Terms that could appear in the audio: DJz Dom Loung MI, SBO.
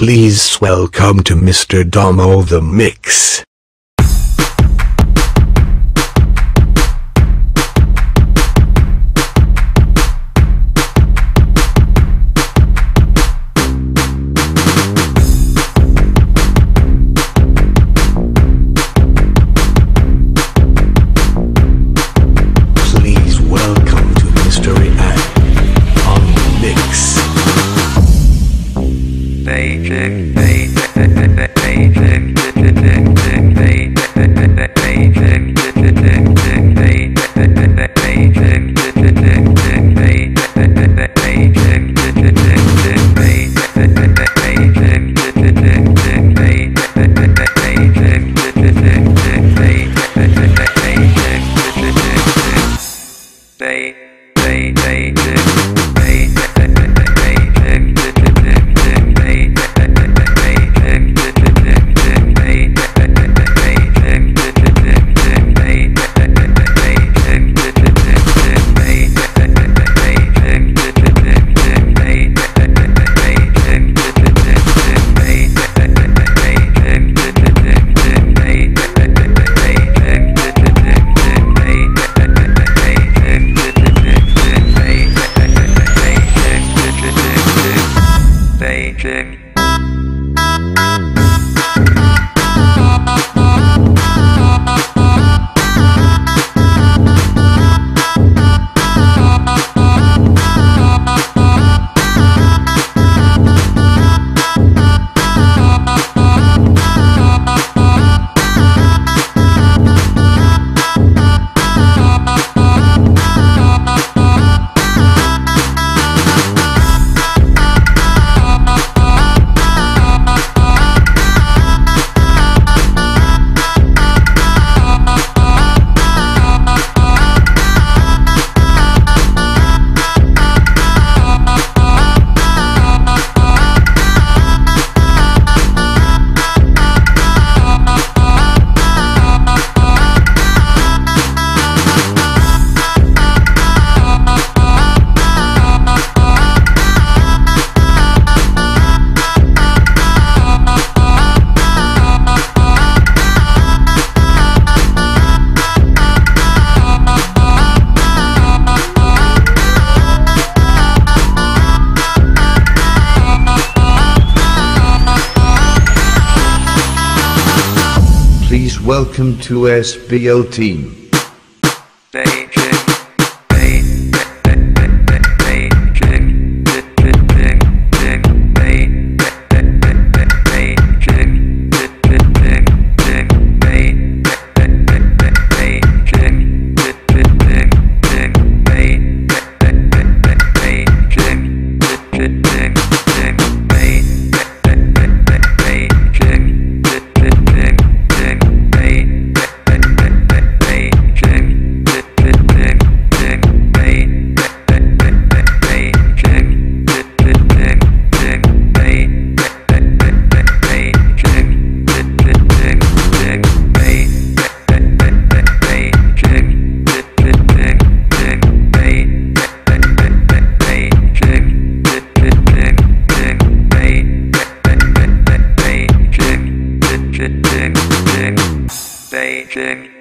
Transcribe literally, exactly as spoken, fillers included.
Please welcome to Mister Dom Loung the mix. Welcome to S B O team. Ding.